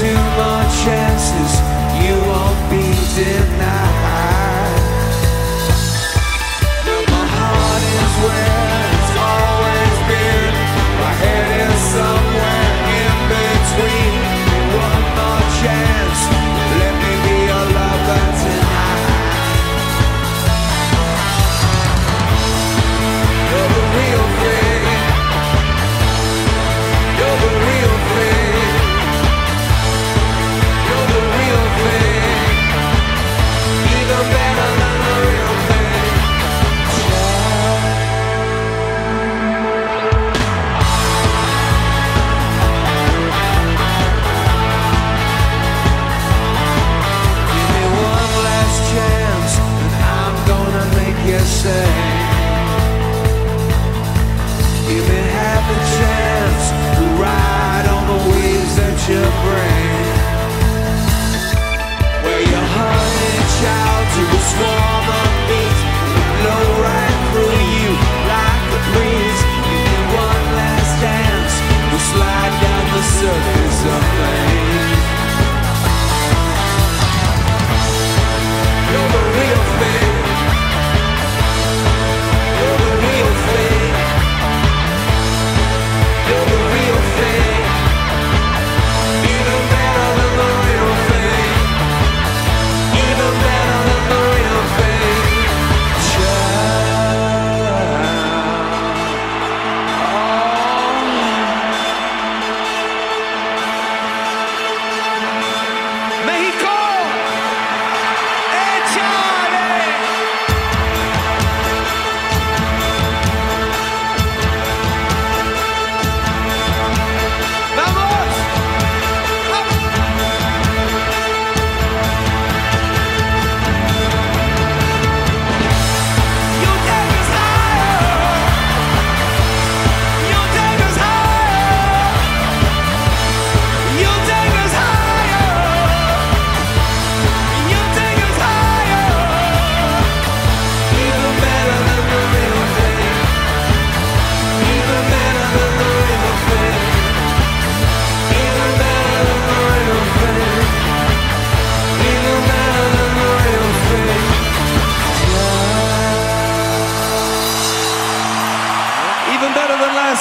two more chances, you won't be denied. My heart is where it's always been, my head is somewhere in between. One more chance, let me be your lover tonight. You're the real thing, you're the real thing.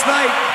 Night.